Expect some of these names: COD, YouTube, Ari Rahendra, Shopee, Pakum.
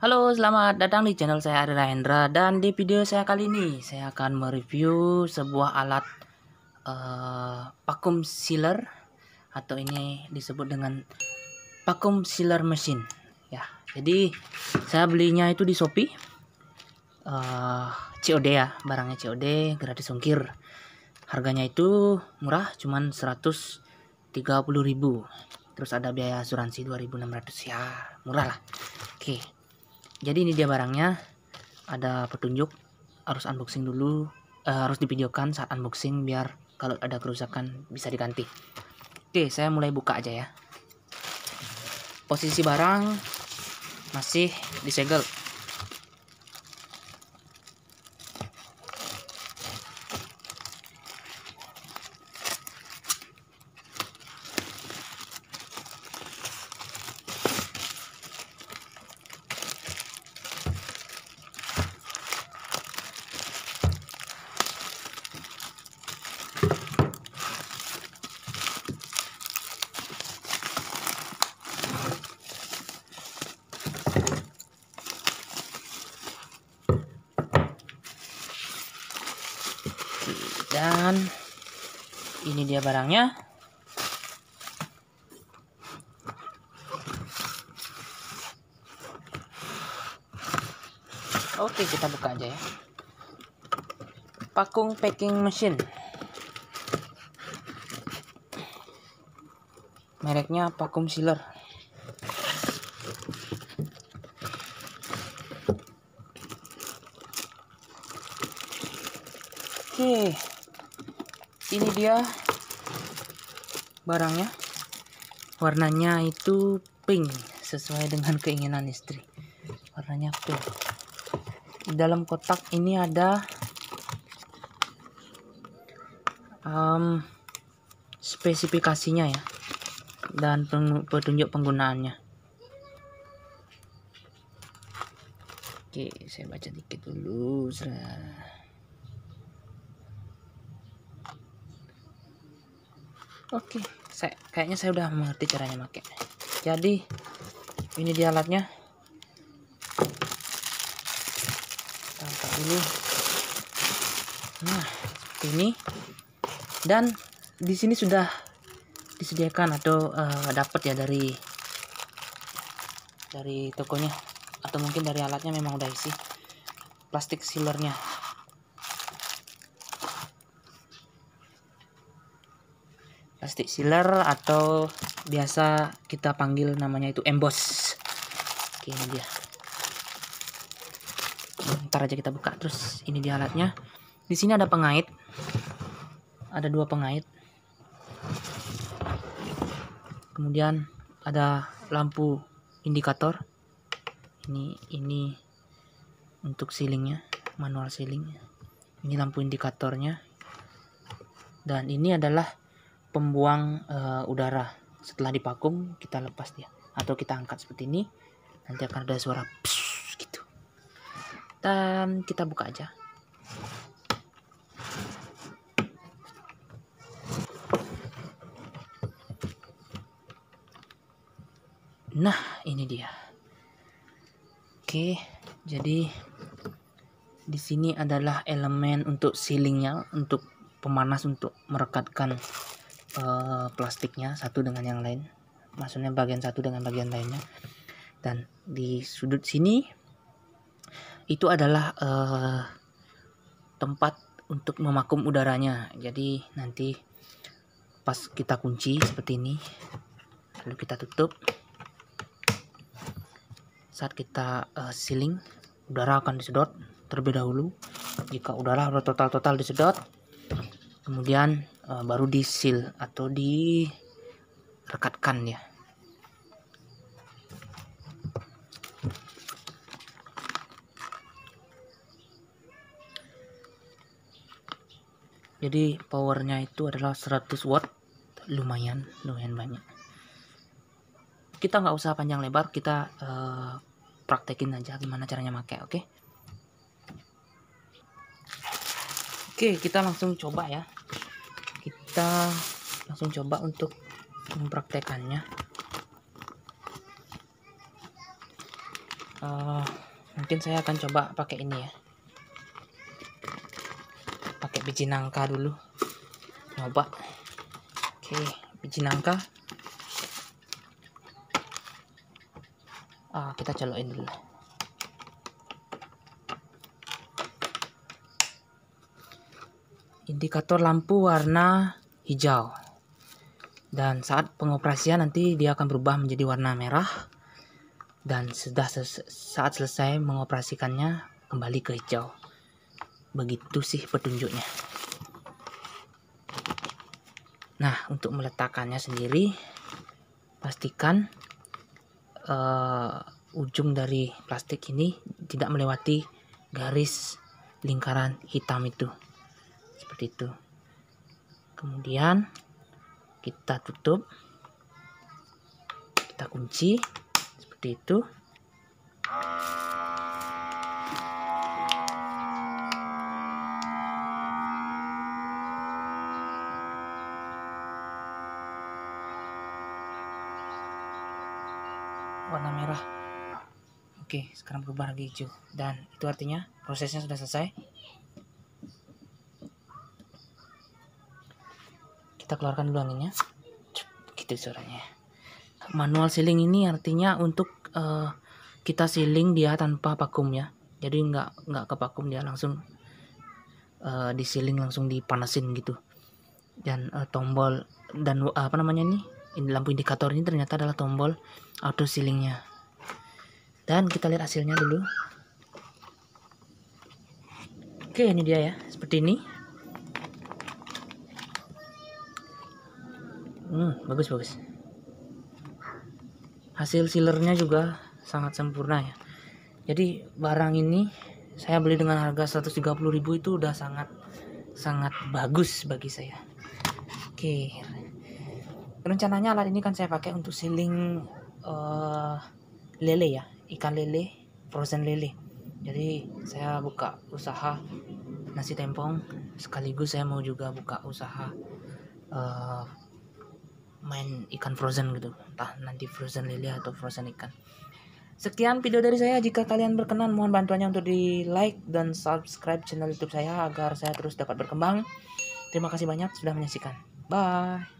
Halo, selamat datang di channel saya Ari Rahendra, dan di video saya kali ini saya akan mereview sebuah alat vakum sealer, atau ini disebut dengan vakum sealer mesin ya. Jadi saya belinya itu di Shopee, COD ya, barangnya COD, gratis ongkir. Harganya itu murah, cuman 130.000. Terus ada biaya asuransi 2.600 ya, murah lah. Oke. Jadi ini dia barangnya, ada petunjuk, harus unboxing dulu, harus divideokan saat unboxing biar kalau ada kerusakan bisa diganti. Oke, saya mulai buka aja ya. Posisi barang masih disegel. Dan ini dia barangnya. Oke, kita buka aja ya. Pakum packing machine. Mereknya Pakum sealer. Oke. Ini dia barangnya, warnanya itu pink sesuai dengan keinginan istri, warnanya pink. Di dalam kotak ini ada spesifikasinya ya, dan petunjuk penggunaannya. Oke, saya baca dikit dulu. Oke, kayaknya saya udah mengerti caranya pakai. Jadi ini dia alatnya. Kita buka dulu. Nah, ini, dan di sini sudah disediakan atau dapat ya dari tokonya, atau mungkin dari alatnya memang udah isi plastik sealernya. Plastik sealer atau biasa kita panggil namanya itu emboss. Oke, ini dia. Ntar aja kita buka. Terus ini dia alatnya. Di sini ada pengait. Ada dua pengait. Kemudian ada lampu indikator. Ini untuk sealingnya, manual sealing. Ini lampu indikatornya. Dan ini adalah pembuang udara. Setelah dipakum kita lepas dia, atau kita angkat seperti ini, nanti akan ada suara pss, gitu. Dan kita buka aja. Nah, ini dia. Oke, jadi di sini adalah elemen untuk sealingnya, untuk pemanas, untuk merekatkan plastiknya satu dengan yang lain, maksudnya bagian satu dengan bagian lainnya. Dan di sudut sini itu adalah tempat untuk memakum udaranya. Jadi nanti pas kita kunci seperti ini, lalu kita tutup, saat kita sealing, udara akan disedot terlebih dahulu. Jika udara total disedot, kemudian baru disil atau direkatkan ya. Jadi powernya itu adalah 100 watt, lumayan banyak. Kita nggak usah panjang lebar, kita praktekin aja gimana caranya pakai. Oke, kita langsung coba ya. Kita langsung coba untuk mempraktekannya. mungkin saya akan coba pakai ini ya, pakai biji nangka dulu, coba. Oke, biji nangka kita colokin dulu. Indikator lampu warna hijau, dan saat pengoperasian nanti dia akan berubah menjadi warna merah, dan sudah saat selesai mengoperasikannya kembali ke hijau. Begitu sih petunjuknya. Nah, untuk meletakkannya sendiri, pastikan ujung dari plastik ini tidak melewati garis lingkaran hitam itu, seperti itu. Kemudian kita tutup, kita kunci seperti itu. Warna merah. Oke, sekarang berubah lagi hijau, dan itu artinya prosesnya sudah selesai. Kita keluarkan dulu anginnya, gitu suaranya. Manual sealing ini artinya untuk kita sealing dia tanpa vakum ya, jadi nggak ke vakum, dia langsung di sealing, langsung dipanasin gitu. Dan tombol dan apa namanya ini, lampu indikator ini ternyata adalah tombol auto sealingnya. Dan kita lihat hasilnya dulu. Oke, ini dia ya, seperti ini. Bagus. Hasil sealernya juga sangat sempurna ya. Jadi barang ini saya beli dengan harga 130.000 itu udah sangat bagus bagi saya. Oke. Rencananya alat ini kan saya pakai untuk sealing lele ya, ikan lele, frozen lele. Jadi saya buka usaha nasi tempong, sekaligus saya mau juga buka usaha main ikan frozen gitu, entah nanti frozen lele atau frozen ikan. Sekian video dari saya. Jika kalian berkenan, mohon bantuannya untuk di like dan subscribe channel YouTube saya agar saya terus dapat berkembang. Terima kasih banyak sudah menyaksikan. Bye.